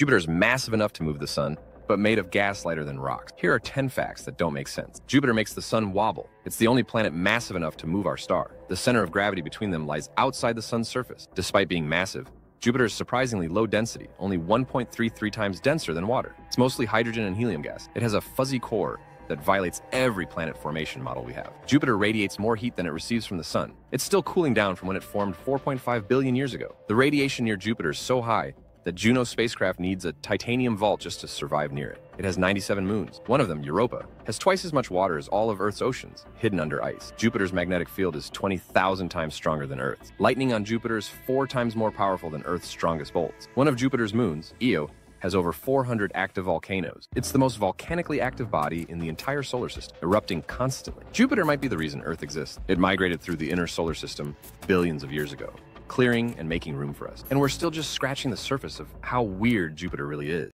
Jupiter is massive enough to move the sun, but made of gas lighter than rocks. Here are 10 facts that don't make sense. Jupiter makes the sun wobble. It's the only planet massive enough to move our star. The center of gravity between them lies outside the sun's surface. Despite being massive, Jupiter is surprisingly low density, only 1.33 times denser than water. It's mostly hydrogen and helium gas. It has a fuzzy core that violates every planet formation model we have. Jupiter radiates more heat than it receives from the sun. It's still cooling down from when it formed 4.5 billion years ago. The radiation near Jupiter is so high that Juno spacecraft needs a titanium vault just to survive near it. It has 97 moons. One of them, Europa, has twice as much water as all of Earth's oceans, hidden under ice. Jupiter's magnetic field is 20,000 times stronger than Earth's. Lightning on Jupiter is 4 times more powerful than Earth's strongest bolts. One of Jupiter's moons, Io, has over 400 active volcanoes. It's the most volcanically active body in the entire solar system, erupting constantly. Jupiter might be the reason Earth exists. It migrated through the inner solar system billions of years ago, clearing and making room for us. And we're still just scratching the surface of how weird Jupiter really is.